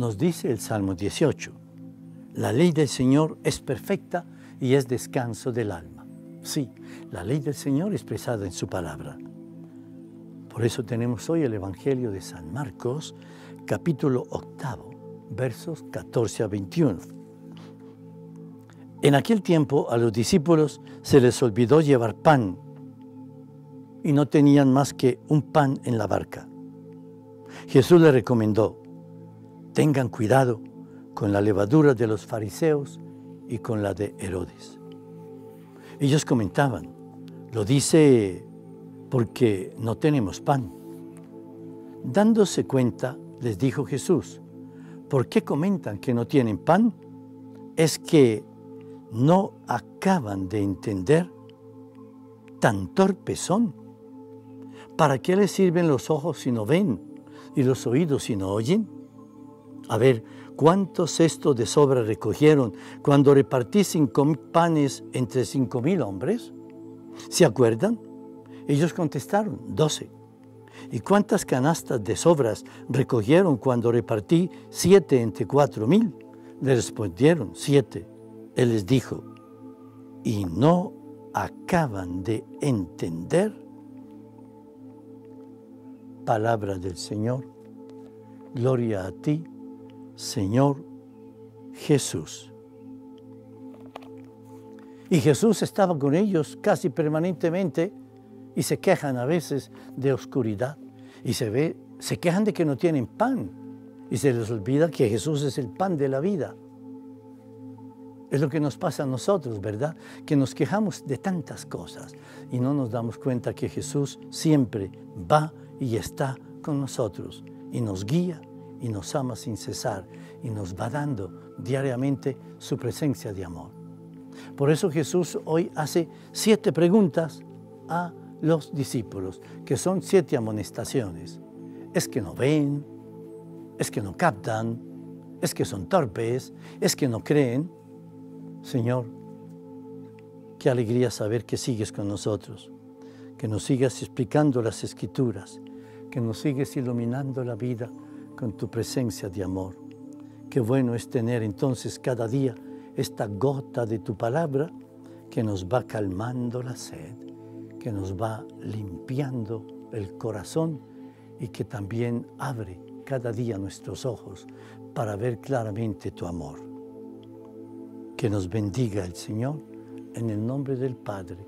nos dice el Salmo 18. La ley del Señor es perfecta y es descanso del alma. Sí, la ley del Señor expresada en su palabra. Por eso tenemos hoy el Evangelio de San Marcos, capítulo 8, versos 14 a 21. En aquel tiempo a los discípulos se les olvidó llevar pan y no tenían más que un pan en la barca. Jesús les recomendó: tengan cuidado con la levadura de los fariseos y con la de Herodes. Ellos comentaban: lo dice porque no tenemos pan. Dándose cuenta, les dijo Jesús: ¿por qué comentan que no tienen pan? ¿Es que no acaban de entender? ¿Tan torpes son? ¿Para qué les sirven los ojos si no ven y los oídos si no oyen? A ver, ¿cuántos cestos de sobra recogieron cuando repartí 5 panes entre 5.000 hombres? ¿Se acuerdan? Ellos contestaron: 12. ¿Y cuántas canastas de sobras recogieron cuando repartí 7 entre 4.000? Le respondieron: 7. Él les dijo: ¿y no acaban de entender? Palabra del Señor. Gloria a ti, Señor Jesús. Y Jesús estaba con ellos casi permanentemente y se quejan a veces de oscuridad y se quejan de que no tienen pan y se les olvida que Jesús es el pan de la vida. Es lo que nos pasa a nosotros, ¿verdad? Que nos quejamos de tantas cosas y no nos damos cuenta que Jesús siempre va y está con nosotros y nos guía y nos ama sin cesar y nos va dando diariamente su presencia de amor. Por eso Jesús hoy hace 7 preguntas a los discípulos, que son 7 amonestaciones. Es que no ven, es que no captan, es que son torpes, es que no creen. Señor, qué alegría saber que sigues con nosotros, que nos sigas explicando las Escrituras, que nos sigues iluminando la vida con tu presencia de amor. Qué bueno es tener entonces cada día esta gota de tu palabra que nos va calmando la sed, que nos va limpiando el corazón y que también abre cada día nuestros ojos para ver claramente tu amor. Que nos bendiga el Señor, en el nombre del Padre,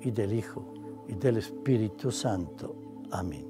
y del Hijo, y del Espíritu Santo. Amén.